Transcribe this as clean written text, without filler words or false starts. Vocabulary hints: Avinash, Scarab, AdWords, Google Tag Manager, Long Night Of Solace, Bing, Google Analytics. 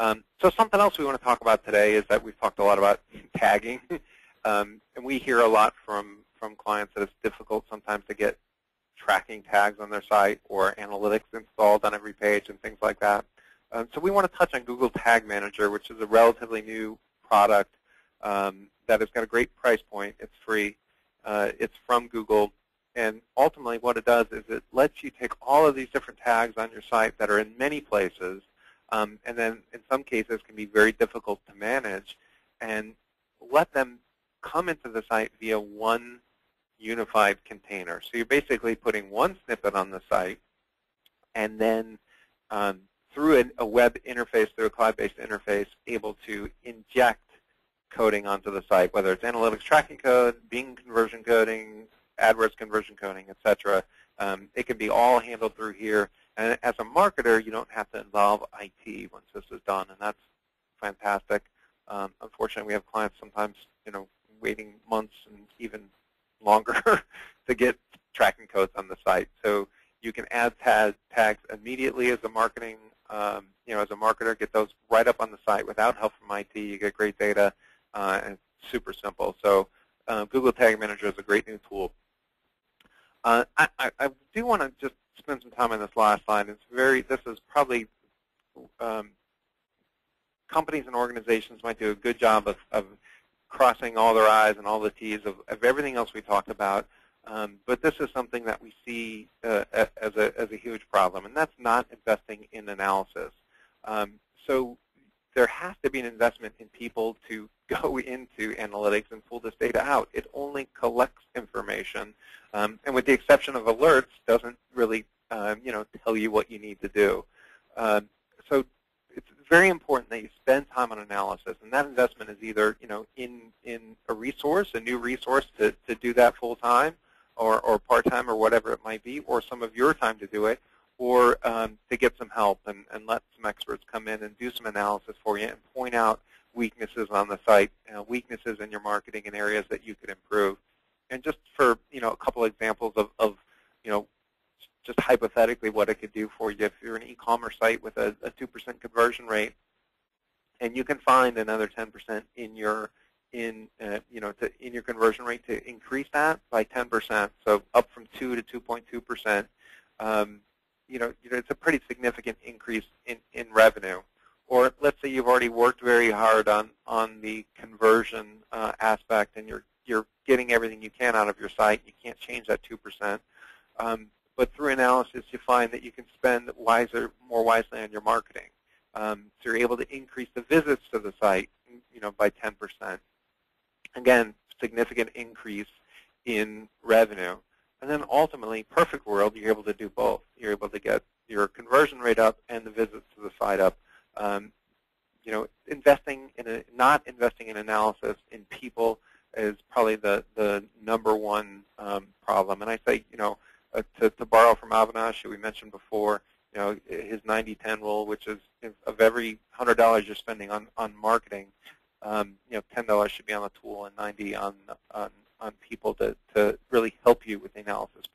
So something else we want to talk about today is that we've talked a lot about tagging. And we hear a lot from clients that it's difficult sometimes to get tracking tags on their site or analytics installed on every page and things like that. So we want to touch on Google Tag Manager, which is a relatively new product that has got a great price point. It's free. It's from Google. And ultimately what it does is it lets you take all of these different tags on your site that are in many places and then in some cases can be very difficult to manage, and let them come into the site via one unified container. So you're basically putting one snippet on the site, and then through a web interface, through a cloud-based interface, able to inject coding onto the site, whether it's analytics tracking code, Bing conversion coding, AdWords conversion coding, etc. It can be all handled through here. And as a marketer, you don't have to involve IT once this is done, and that's fantastic. Unfortunately, we have clients sometimes, waiting months and even longer to get tracking codes on the site. So you can add tags immediately as a marketing, as a marketer, get those right up on the site without help from IT. You get great data, and it's super simple. So Google Tag Manager is a great new tool. I do want to just spend some time on this last slide. This is probably, companies and organizations might do a good job of crossing all their I's and all the T's of everything else we talked about, but this is something that we see as a huge problem, and that's not investing in analysis. So there has to be an investment in people to go into analytics and pull this data out. It only collects information, and with the exception of alerts, doesn't really tell you what you need to do. So it's very important that you spend time on analysis, and that investment is either in a resource, a new resource to do that full time, or part time, or whatever it might be, or some of your time to do it, or to get some help and let some experts come in and do some analysis for you and point out weaknesses on the site, weaknesses in your marketing, and areas that you could improve. And just for a couple examples of just hypothetically what it could do for you. If you're an e-commerce site with a 2% conversion rate, and you can find another 10% in your conversion rate to increase that by 10%, so up from 2 to 2.2%, it's a pretty significant increase in revenue. Or let's say you've already worked very hard on the conversion aspect, and you're getting everything you can out of your site. You can't change that 2%. But through analysis, you find that you can spend more wisely on your marketing. So you're able to increase the visits to the site, by 10%. Again, significant increase in revenue. And then ultimately, perfect world, you're able to do both. You're able to get your conversion rate up and the visits to the site up. Not investing in analysis in people is probably the number one problem. And I say, to borrow from Avinash, who we mentioned before, his 90-10 rule, which is of every $100 you're spending on marketing, $10 should be on the tool and $90 on people to really help you with the analysis